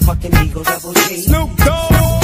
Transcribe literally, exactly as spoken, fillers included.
motherfucking Eagle Double G. Snoop Dogg.